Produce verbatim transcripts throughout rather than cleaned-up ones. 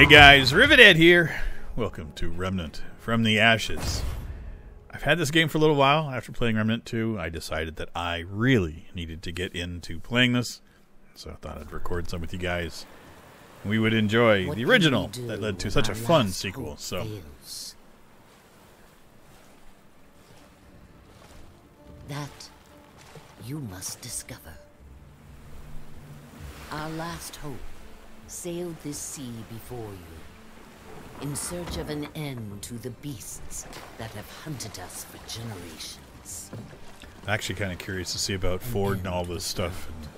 Hey guys, Riveted here. Welcome to Remnant from the Ashes. I've had this game for a little while. After playing Remnant two, I decided that I really needed to get into playing this. So I thought I'd record some with you guys. We would enjoy what the original that led to such a fun sequel. So feels. That you must discover. Our last hope sailed this sea before you, in search of an end to the beasts that have hunted us for generations. I'm actually kind of curious to see about Ford and all this stuff. And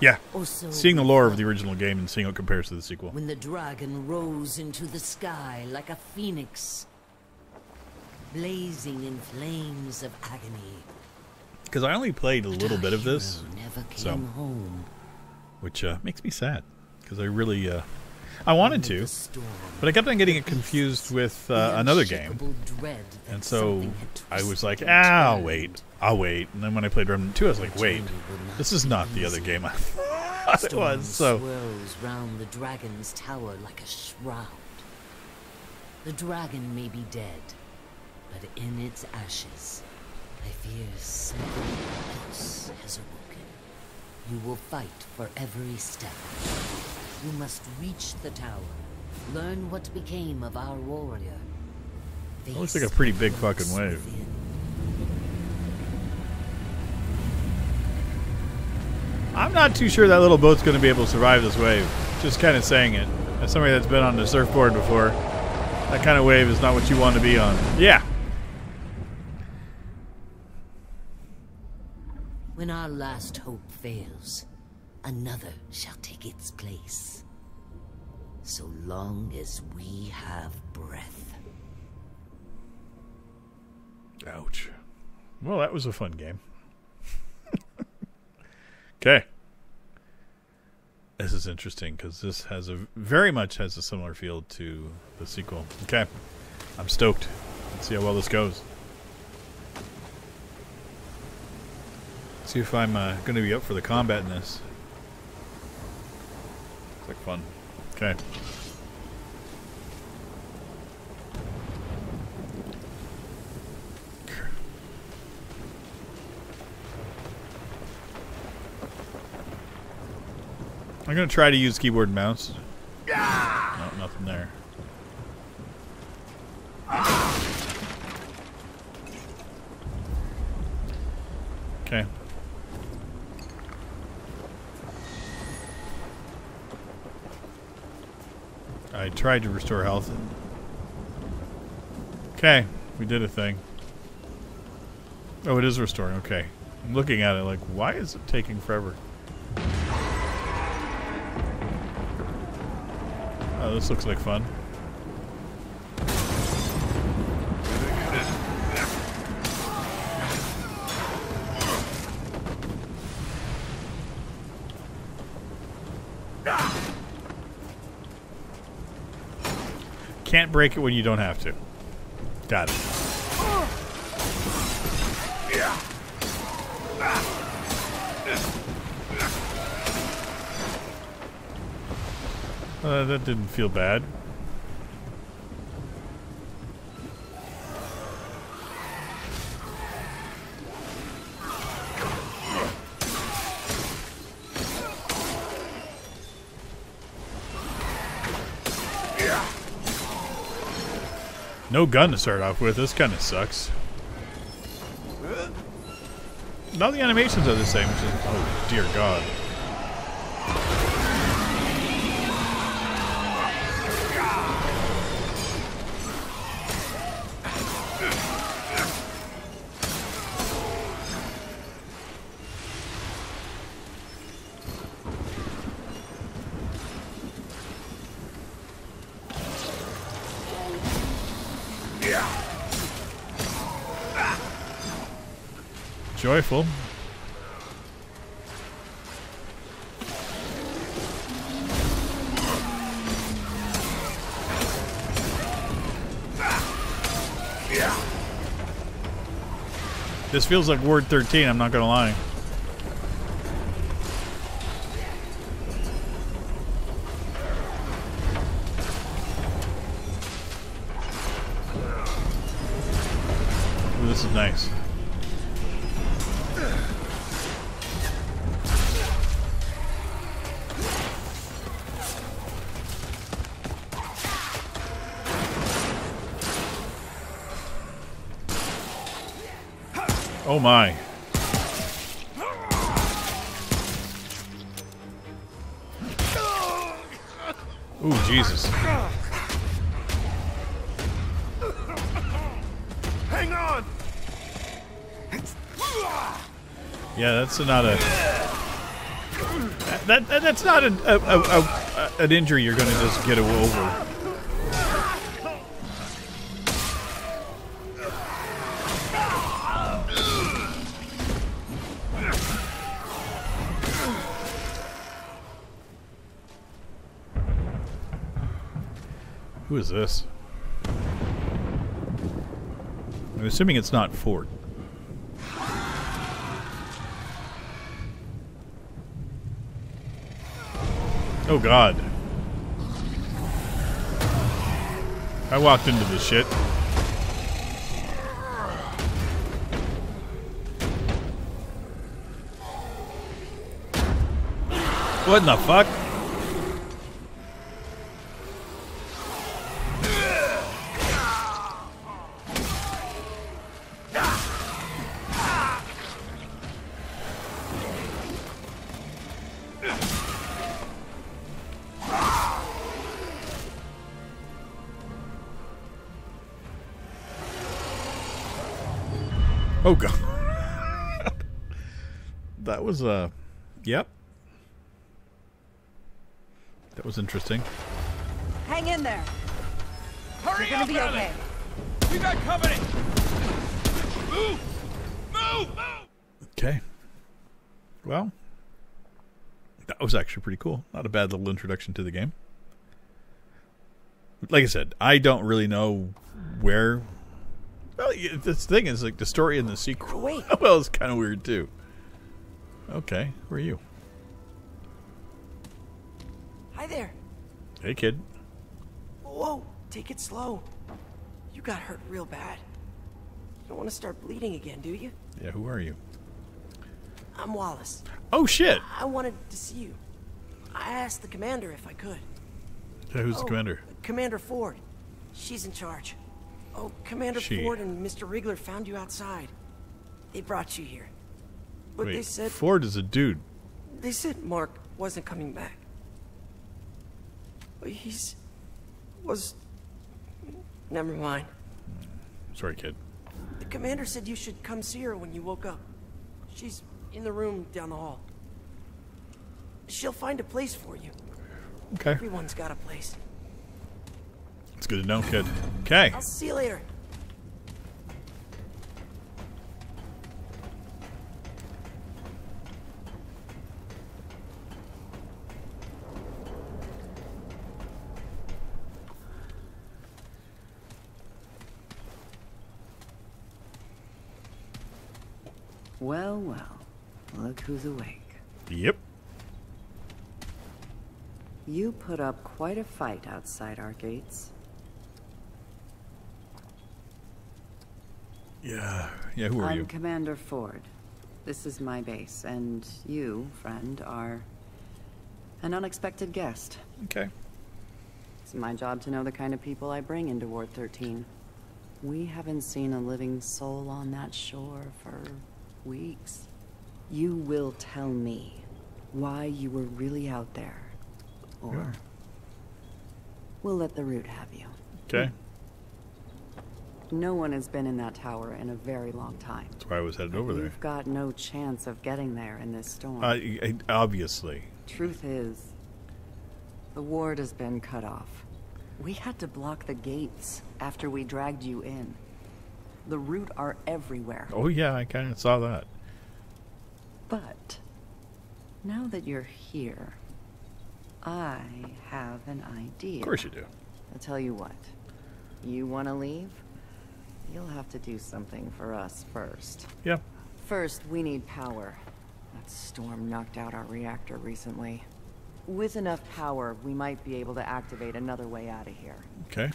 yeah, so seeing the lore of the original game and seeing how it compares to the sequel. When the dragon rose into the sky like a phoenix, blazing in flames of agony. Because I only played a little bit of this, never came so, home. which uh, makes me sad. Because I really, uh, I wanted to, but I kept on getting it confused with uh, another game, and so I was like, ah, I'll wait, I'll wait, and then when I played Remnant two, I was like, wait, this is not the other game I thought it was, so. Swirls round the dragon's tower like a shroud. The dragon may be dead, but in its ashes, I fear something else has awoken. You will fight for every step. You must reach the tower, learn what became of our warrior. It looks like a pretty big fucking wave. I'm not too sure that little boat's going to be able to survive this wave. Just kind of saying it. As somebody that's been on the surfboard before, that kind of wave is not what you want to be on. Yeah. When our last hope fails, another shall take its place, so long as we have breath. Ouch. Well, that was a fun game. Okay. This is interesting because this has a very much has a similar feel to the sequel. Okay. I'm stoked. Let's see how well this goes. Let's see if I'm uh, going to be up for the combat in this. Like fun. Okay. I'm gonna try to use keyboard and mouse. Yeah. No, nothing there. Okay. I tried to restore health. Okay, we did a thing. Oh, it is restoring. Okay. I'm looking at it like, why is it taking forever? Oh, this looks like fun. Can't break it when you don't have to. Got it. Uh, that didn't feel bad. No gun to start off with. This kind of sucks. Now the animations are the same. Which is, oh dear God! Joyful. This feels like Ward thirteen, I'm not gonna lie. This is nice. Oh my. Ooh, Jesus. Hang on. Yeah, that's not a that, that that's not a, a, a, a an injury you're gonna just get over. Who is this? I'm assuming it's not Ford. Oh God. I walked into this shit. What in the fuck? Oh God. That was uh yep. That was interesting. Hang in there. Hurry up, be okay. We got company. Move! Move! Move! Okay. Well, that was actually pretty cool. Not a bad little introduction to the game. Like I said, I don't really know where. Well, the thing is, like, the story in the sequel, well, it's kind of weird, too. Okay, who are you? Hi there. Hey, kid. Whoa, take it slow. You got hurt real bad. You don't want to start bleeding again, do you? Yeah, who are you? I'm Wallace. Oh, shit. I, I wanted to see you. I asked the commander if I could. Yeah, who's oh, the commander? Commander Ford. She's in charge. Oh, Commander she. Ford and Mister Wrigler found you outside. They brought you here. But Wait, they said... Ford is a dude. They said Mark wasn't coming back. But he's... was... Never mind. Sorry, kid. The commander said you should come see her when you woke up. She's in the room down the hall. She'll find a place for you. Okay. Everyone's got a place. It's good to know, kid. Okay. I'll see you later. Well, well. Look who's awake. Yep. You put up quite a fight outside our gates. Yeah, yeah, who are you? I'm Commander Ford. This is my base, and you, friend, are an unexpected guest. Okay. It's my job to know the kind of people I bring into Ward thirteen. We haven't seen a living soul on that shore for weeks. You will tell me why you were really out there, or yeah. We'll let the root have you. Okay. No one has been in that tower in a very long time. That's why I was headed over there. You've got no chance of getting there in this storm. Uh, obviously. Truth is, the ward has been cut off. We had to block the gates after we dragged you in. The root are everywhere. Oh yeah, I kind of saw that. But now that you're here, I have an idea. Of course you do. I'll tell you what. You want to leave? You'll have to do something for us first. Yep. First, we need power. That storm knocked out our reactor recently. With enough power, we might be able to activate another way out of here. Okay.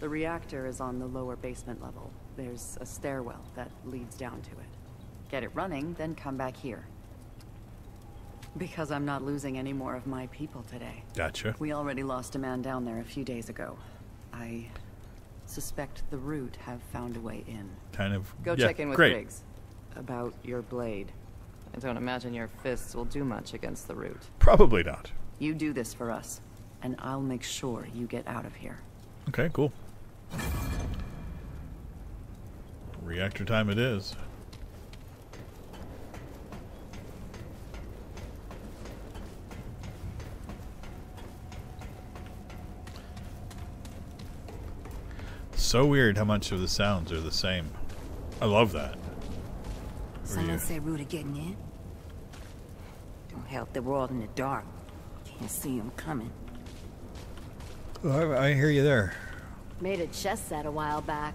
The reactor is on the lower basement level. There's a stairwell that leads down to it. Get it running, then come back here. Because I'm not losing any more of my people today. Gotcha. We already lost a man down there a few days ago. I suspect the root have found a way in. Kind of. Go yeah, check in with great. Riggs about your blade. I don't imagine your fists will do much against the root. Probably not. You do this for us, and I'll make sure you get out of here. Okay, cool. Reactor time it is. So weird how much of the sounds are the same. I love that. Someone said root are getting in. Don't help the world in the dark. Can't see them coming. Oh, I, I hear you there. Made a chess set a while back.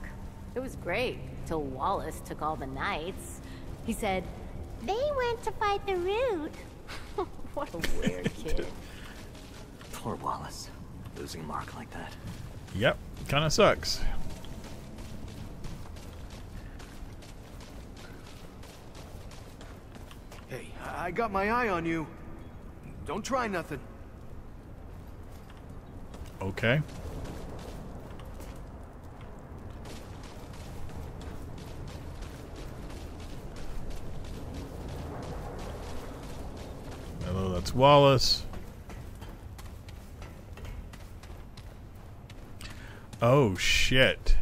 It was great till Wallace took all the knights. He said they went to fight the root. What a weird kid. Poor Wallace, losing Mark like that. Yep, kind of sucks. Hey, I got my eye on you. Don't try nothing. Okay. Hello, that's Wallace. Oh, shit.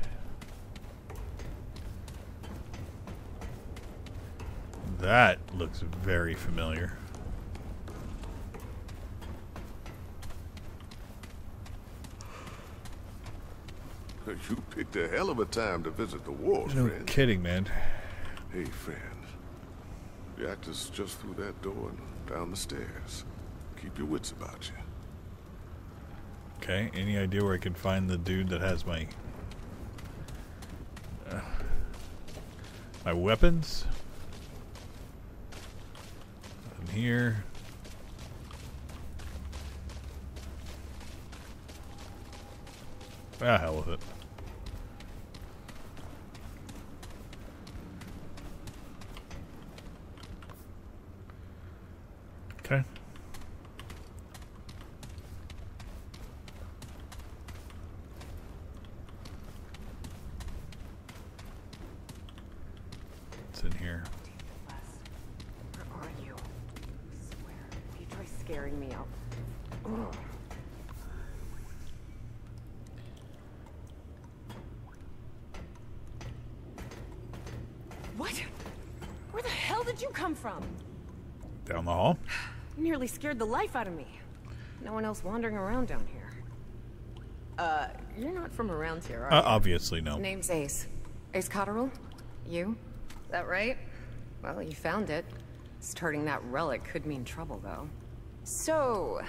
That looks very familiar. You picked a hell of a time to visit the wars, no friend. Kidding, man. Hey, friend. The actor's just through that door and down the stairs. Keep your wits about you. Okay, any idea where I can find the dude that has my... Uh, my weapons? Nothing here. Ah, hell with it. Okay. What's in here? Where are you? I swear, you try scaring me out. Ooh. From? Down the hall? Nearly scared the life out of me. No one else wandering around down here. Uh, you're not from around here, are uh, you? Obviously, no. Name's Ace. Ace Cotterill? You? Is that right? Well, you found it. Starting that relic could mean trouble, though. So,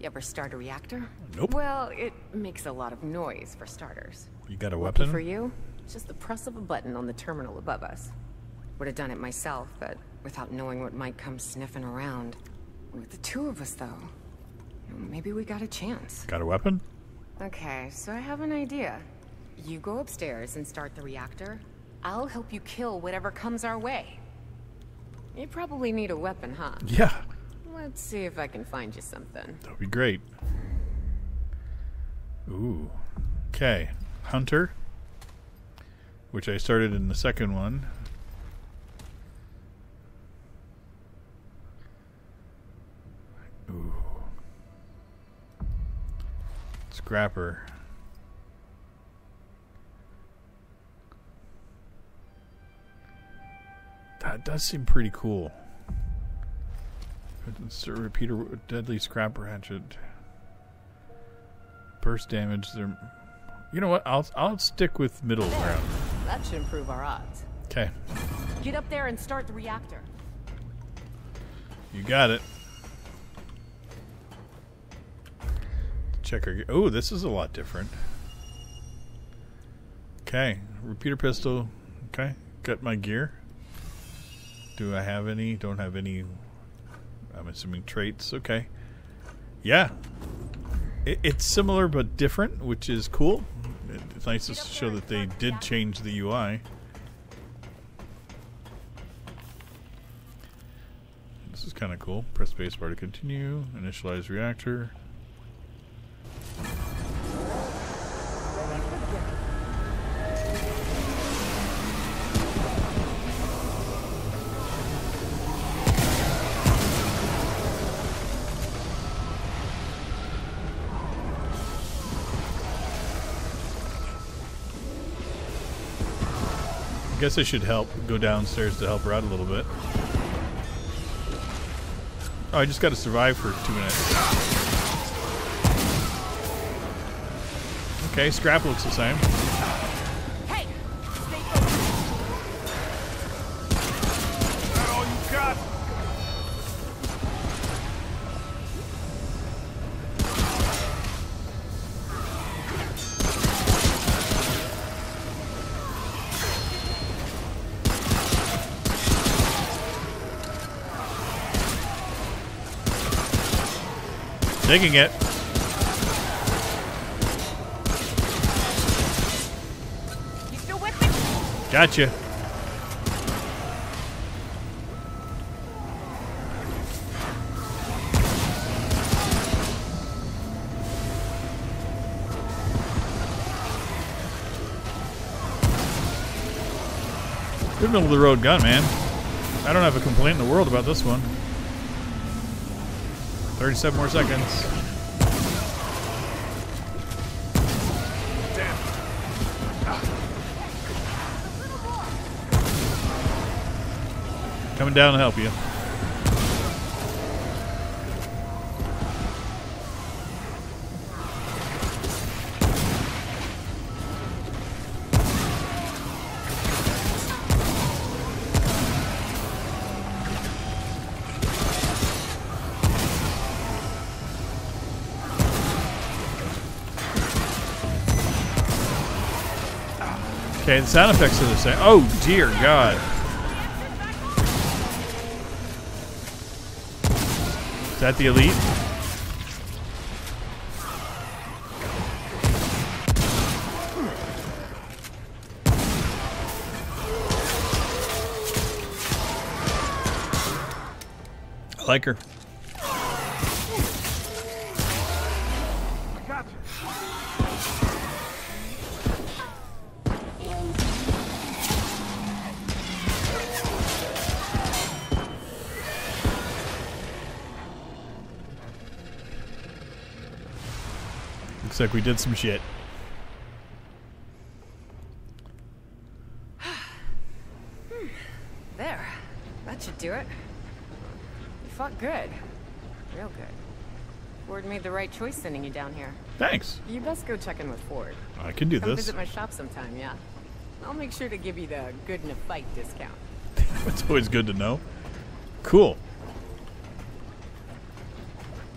you ever start a reactor? Nope. Well, it makes a lot of noise, for starters. You got a weapon? Lucky for you? Just the press of a button on the terminal above us. Would have done it myself, but without knowing what might come sniffing around. With the two of us, though, maybe we got a chance. Got a weapon? Okay, so I have an idea. You go upstairs and start the reactor. I'll help you kill whatever comes our way. You probably need a weapon, huh? Yeah. Let's see if I can find you something. That'd be great. Ooh. Okay. Hunter, which I started in the second one. Scrapper. That does seem pretty cool. Repeater, deadly scrapper hatchet. Burst damage. There. You know what? I'll I'll stick with middle there. Ground. That should improve our odds. Okay. Get up there and start the reactor. You got it. Checker. Oh, this is a lot different. Okay, repeater pistol. Okay, got my gear. Do I have any? Don't have any. I'm assuming traits. Okay. Yeah, it, it's similar but different, which is cool. it's nice to show that they did change the U I. This is kind of cool. Press spacebar to continue. Initialize reactor. I guess I should help go downstairs to help her out a little bit. Oh, I just got to survive for two minutes. Okay, scrap looks the same. Hey, stay focused. Is that all you got? Taking it. You still with me? Gotcha. Good middle of the road gun, man. I don't have a complaint in the world about this one. thirty-seven more seconds. Damn. Ah. Coming down to help you. Okay, the sound effects are the same. Oh, dear God. Is that the elite? I like her. Looks like we did some shit. There. That should do it. You fought good. Real good. Ford made the right choice sending you down here. Thanks. You best go check in with Ford. I can do Come this. Visit my shop sometime, yeah. I'll make sure to give you the good in a fight discount. It's always good to know. Cool.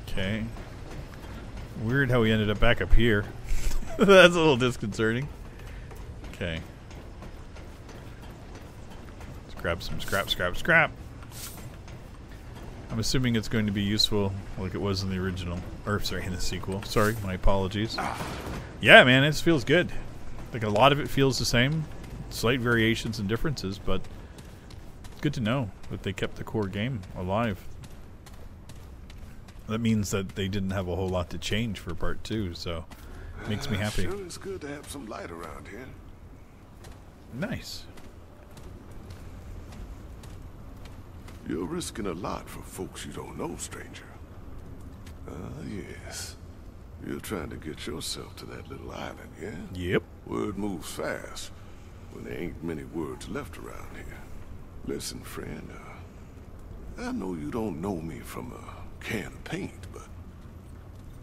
Okay. Weird how we ended up back up here. That's a little disconcerting. Okay. Let's grab some scrap, scrap, scrap. I'm assuming it's going to be useful like it was in the original. Or, sorry, in the sequel. Sorry, my apologies. Yeah, man, it feels good. Like a lot of it feels the same. Slight variations and differences, but it's good to know that they kept the core game alive. That means that they didn't have a whole lot to change for part two, so it makes me happy. Uh, sure it's good to have some light around here. Nice. You're risking a lot for folks you don't know, stranger. Ah, uh, yes. You're trying to get yourself to that little island, yeah? Yep. Word moves fast when there ain't many words left around here. Listen, friend, uh, I know you don't know me from a can of paint, but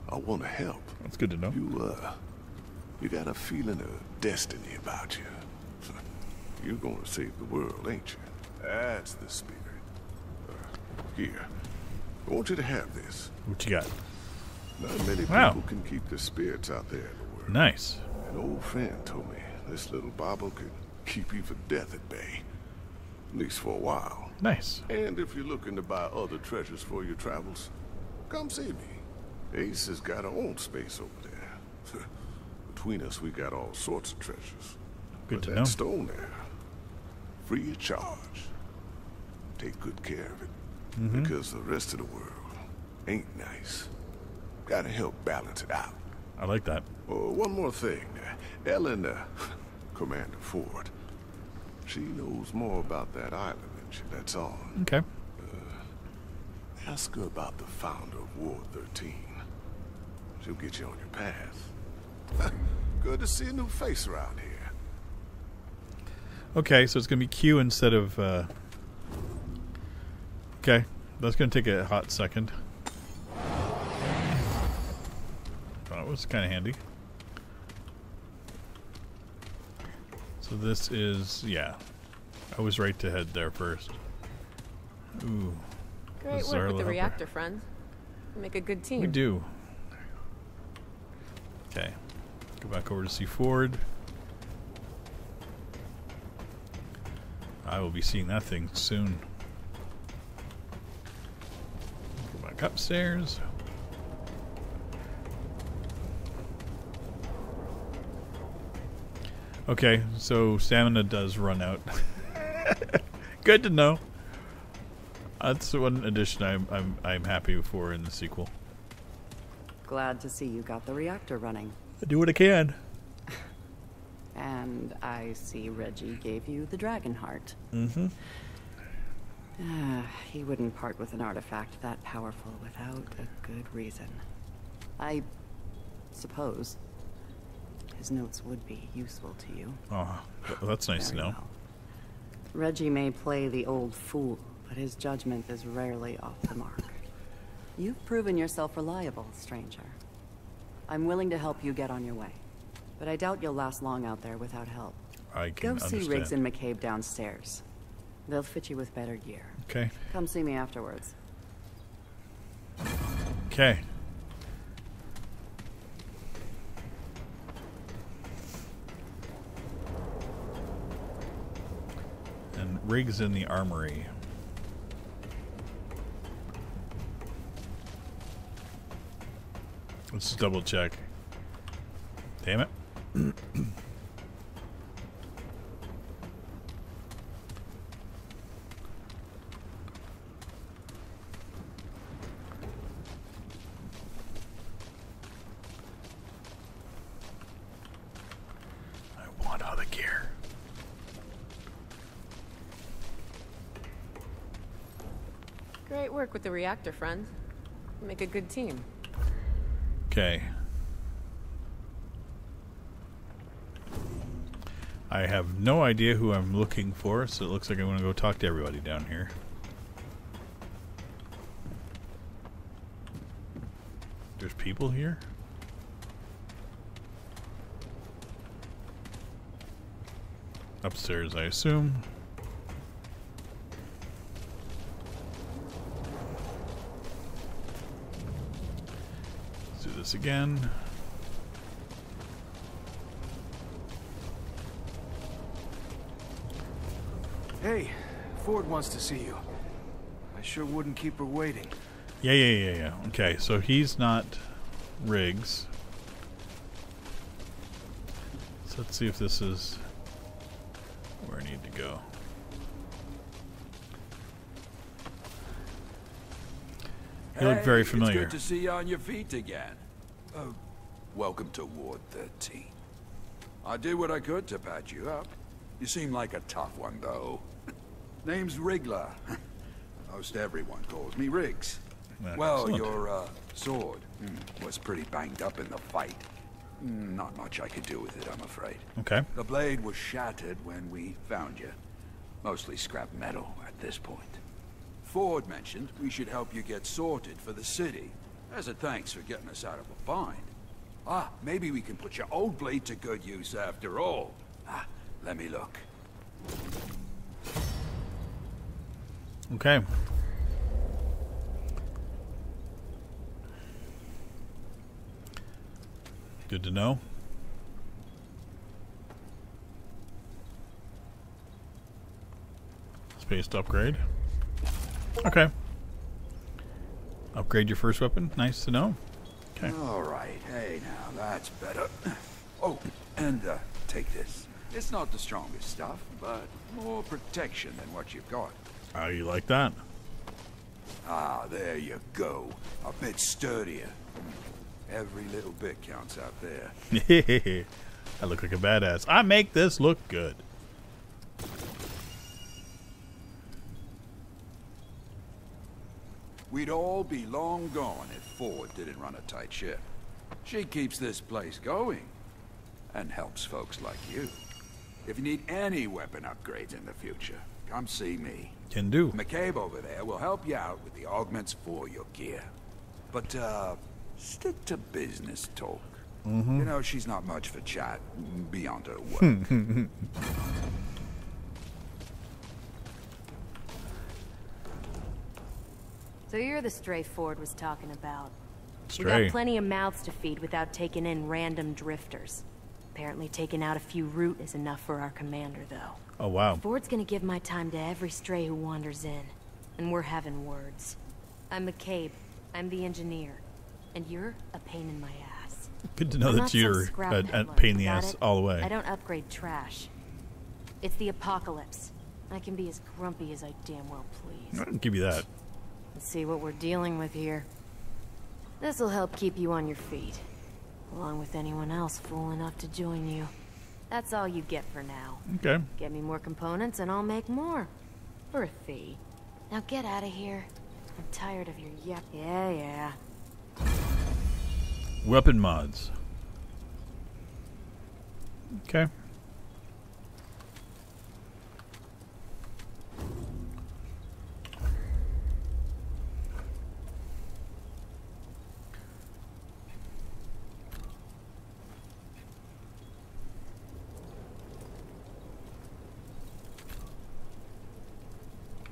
I want to help. That's good to know. You, uh, you got a feeling of destiny about you. You're going to save the world, ain't you? That's the spirit. Uh, here, I want you to have this. What you got? Not many wow. people can keep the spirits out there in the world. Nice. An old friend told me this little bobble could keep you from death at bay. At least for a while. Nice. And if you're looking to buy other treasures for your travels, come see me. Ace has got her own space over there. But between us, we got all sorts of treasures. Good but to that know. Stone there, free of charge. Take good care of it, mm-hmm. because the rest of the world ain't nice. Gotta help balance it out. I like that. Oh, one more thing. Ellen, uh, Commander Ford, she knows more about that island than she lets on. Okay. Uh, ask her about the founder of Ward thirteen. She'll get you on your path. Good to see a new face around here. Okay, so it's going to be Q instead of... Uh... Okay, that's going to take a hot second. That was kind of handy. So this is, yeah. I was right to head there first. Ooh. Great work with the reactor, friends. We make a good team. We do. Okay. Go back over to see Ford. I will be seeing that thing soon. Go back upstairs. Okay, so stamina does run out. Good to know. That's one addition I'm I'm I'm happy for in the sequel. Glad to see you got the reactor running. I do what I can. And I see Reggie gave you the Dragon Heart. Mm-hmm. Uh, he wouldn't part with an artifact that powerful without a good reason. I suppose. His notes would be useful to you. Oh, that's nice to know. Well. Reggie may play the old fool, but his judgment is rarely off the mark. You've proven yourself reliable, stranger. I'm willing to help you get on your way, but I doubt you'll last long out there without help. I can understand. Go see Riggs and McCabe downstairs. They'll fit you with better gear. Okay. Come see me afterwards. Okay. Riggs in the armory. Let's double check. Damn it. I want all the gear. Great work with the reactor, friends. Make a good team. Okay. I have no idea who I'm looking for, so it looks like I'm going to go talk to everybody down here. There's people here? Upstairs, I assume. This again. Hey, Ford wants to see you. I sure wouldn't keep her waiting. Yeah, yeah, yeah, yeah. Okay, so he's not Riggs. So let's see if this is where I need to go. You look very familiar. Hey, it's good to see you on your feet again. Uh, welcome to Ward thirteen. I did what I could to patch you up. You seem like a tough one, though. Name's Riggler. Most everyone calls me Riggs. That's well, excellent. Your uh, sword mm, was pretty banged up in the fight. Not much I could do with it, I'm afraid. Okay. The blade was shattered when we found you. Mostly scrap metal at this point. Ford mentioned we should help you get sorted for the city, as a thanks for getting us out of a bind. Ah, maybe we can put your old blade to good use after all. Ah, let me look. Okay. Good to know. Space to upgrade. Okay. Upgrade your first weapon. Nice to know. Okay. All right. Hey, now that's better. Oh, and uh, take this. It's not the strongest stuff, but more protection than what you've got. How do you like that? Ah, there you go. A bit sturdier. Every little bit counts out there. I look like a badass. I make this look good. We'd all be long gone if Ford didn't run a tight ship. She keeps this place going and helps folks like you. If you need any weapon upgrades in the future, come see me. Can do. McCabe over there will help you out with the augments for your gear. But uh, stick to business talk. Mm-hmm. You know, she's not much for chat beyond her work. So you're the stray Ford was talking about. Stray. We got plenty of mouths to feed without taking in random drifters. Apparently taking out a few root is enough for our commander, though. Oh, wow. Ford's gonna give my time to every stray who wanders in. And we're having words. I'm McCabe. I'm the engineer. And you're a pain in my ass. Good to know I'm that you're a, a pain in the ass it. all the way. I don't upgrade trash. It's the apocalypse. I can be as grumpy as I damn well please. I don't give you that. Let's see what we're dealing with here. This'll help keep you on your feet, along with anyone else fool enough to join you. That's all you get for now. Okay. Get me more components and I'll make more. For a fee. Now get out of here. I'm tired of your yap. Yeah, yeah. Weapon mods. Okay.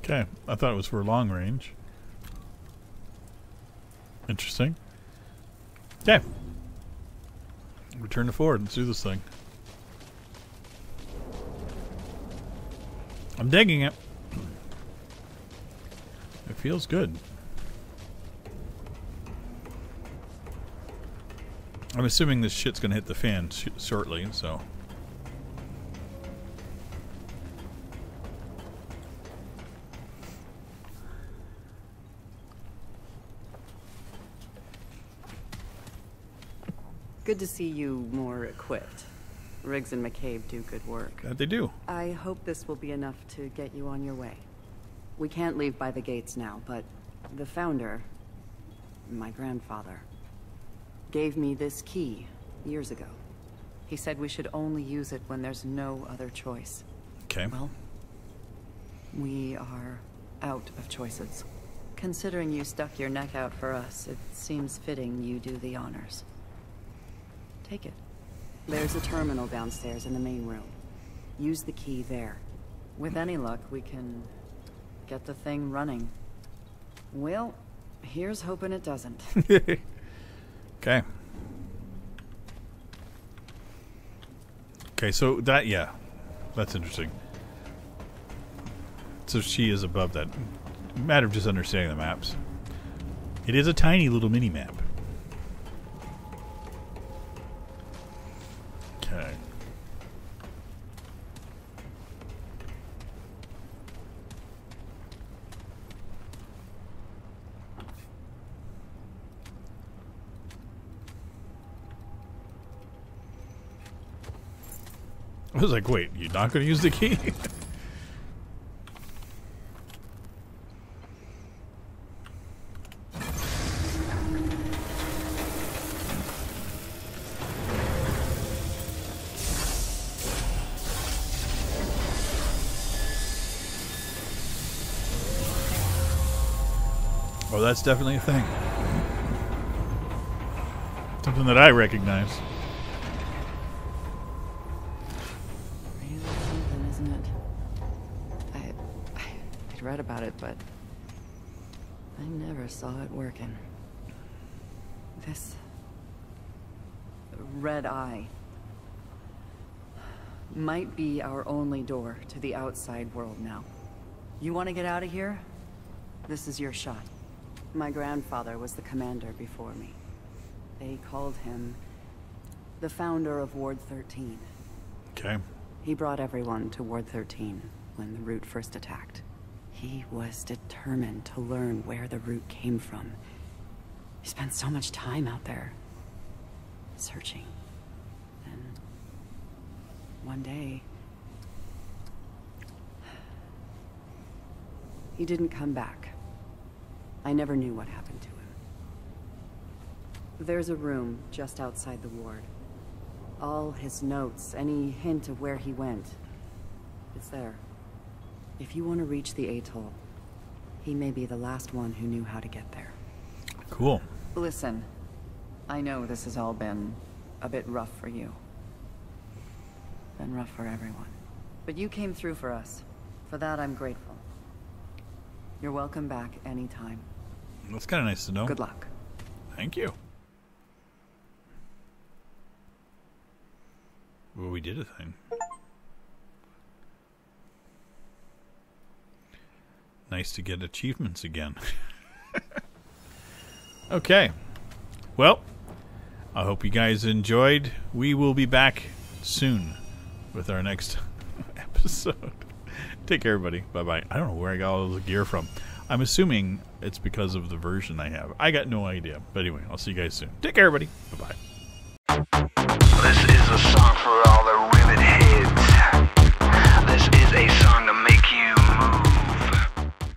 Okay, I thought it was for long range. Interesting. Okay. Return to Ford. Let's do this thing. I'm digging it. It feels good. I'm assuming this shit's gonna hit the fan sh- shortly, so... Good to see you more equipped. Riggs and McCabe do good work. That they do. I hope this will be enough to get you on your way. We can't leave by the gates now, but the founder, my grandfather, gave me this key years ago. He said we should only use it when there's no other choice. Okay. Well, we are out of choices. Considering you stuck your neck out for us, it seems fitting you do the honors. Take it. There's a terminal downstairs in the main room. Use the key there. With any luck, we can get the thing running. Well, here's hoping it doesn't. Okay. Okay, so that, yeah. That's interesting. So she is above that. Matter of just understanding the maps. It is a tiny little mini-map. I was like, wait, you're not going to use the key? Oh, that's definitely a thing. Something that I recognize. Read about it, but I never saw it working. This red eye might be our only door to the outside world now. You want to get out of here? This is your shot. My grandfather was the commander before me. They called him the founder of Ward thirteen. Okay. He brought everyone to Ward thirteen when the Root first attacked. He was determined to learn where the Root came from. He spent so much time out there, searching. And one day, he didn't come back. I never knew what happened to him. There's a room just outside the ward. All his notes, any hint of where he went, it's there. If you want to reach the Atoll, he may be the last one who knew how to get there. Cool. Listen, I know this has all been a bit rough for you. Been rough for everyone. But you came through for us. For that, I'm grateful. You're welcome back anytime. That's kind of nice to know. Good luck. Thank you. Well, we did a thing. Nice to get achievements again. Okay. Well, I hope you guys enjoyed. We will be back soon with our next episode. Take care, everybody. Bye-bye. I don't know where I got all the gear from. I'm assuming it's because of the version I have. I got no idea. But anyway, I'll see you guys soon. Take care, everybody. Bye-bye. This is a song for all.